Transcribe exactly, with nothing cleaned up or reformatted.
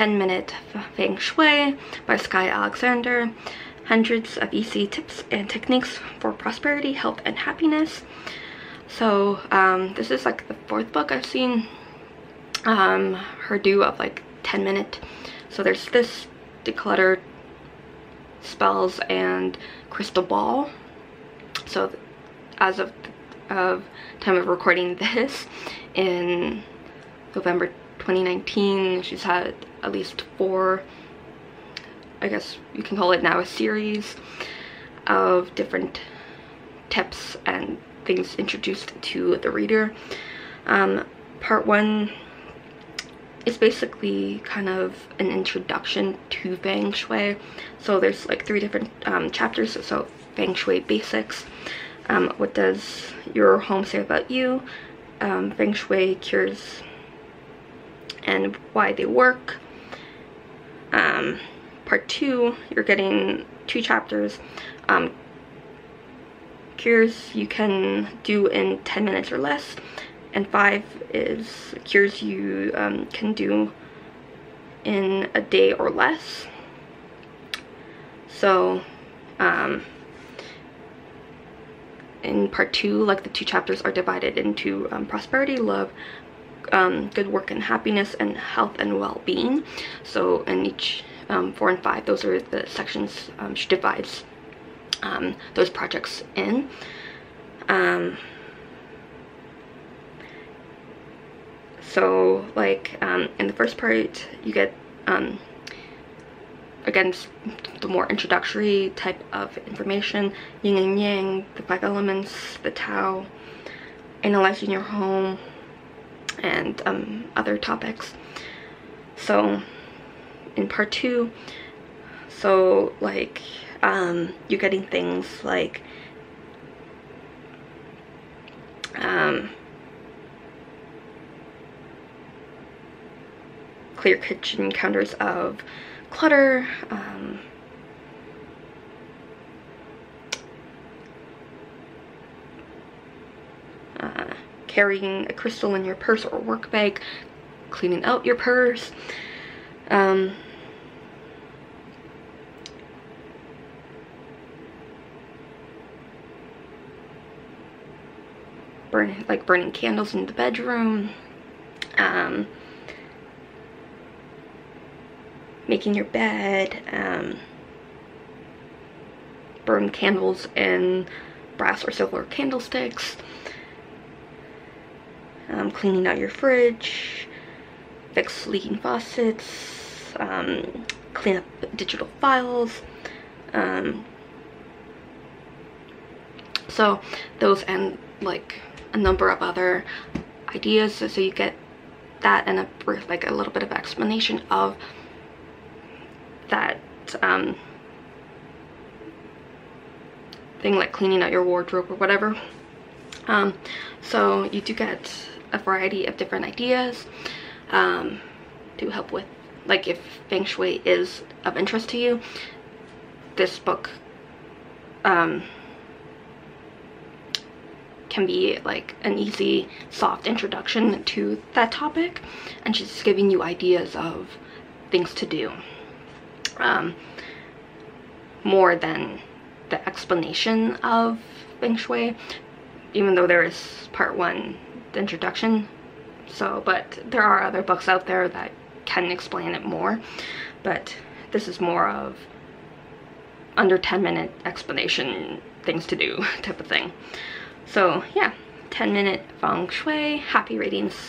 ten minute Feng Shui by Skye Alexander. Hundreds of easy tips and techniques for prosperity, health, and happiness. So um, this is like the fourth book I've seen um, her do of like ten minute. So there's this, decluttered spells, and crystal ball. So as of, of time of recording this in November twenty nineteen, she's had at least four, I guess you can call it now a series of different tips and things introduced to the reader. Um, part one is basically kind of an introduction to Feng Shui. So there's like three different um, chapters. So Feng Shui basics, um, what does your home say about you, um, Feng Shui cures and why they work. Um, part two, you're getting two chapters, um, cures you can do in ten minutes or less, and five is cures you um, can do in a day or less. So um, in part two, like the two chapters are divided into um, prosperity, love, um, good work and happiness, and health and well-being. So in each um, four and five, those are the sections um, she divides um, those projects in. Um, So, like, um, in the first part, you get, um, again, the more introductory type of information, yin and yang, the five elements, the Tao, analyzing your home, and um, other topics. So, in part two, so, like, um, you're getting things like, um, clear kitchen counters of clutter, um, uh, carrying a crystal in your purse or work bag, cleaning out your purse, um, burn, like burning candles in the bedroom, um, making your bed, um, burn candles in brass or silver candlesticks, um, cleaning out your fridge, fix leaking faucets, um, clean up digital files. Um, so those and like a number of other ideas. So, so you get that and a brief, like a little bit of explanation of that um, thing, like cleaning out your wardrobe or whatever. Um, so you do get a variety of different ideas um, to help with, like, if Feng Shui is of interest to you, this book um, can be like an easy, soft introduction to that topic, and she's giving you ideas of things to do. Um, more than the explanation of Feng Shui, even though there is part one, the introduction. So, but there are other books out there that can explain it more, but this is more of under ten minute explanation, things to do type of thing. So yeah, ten minute Feng Shui, happy readings.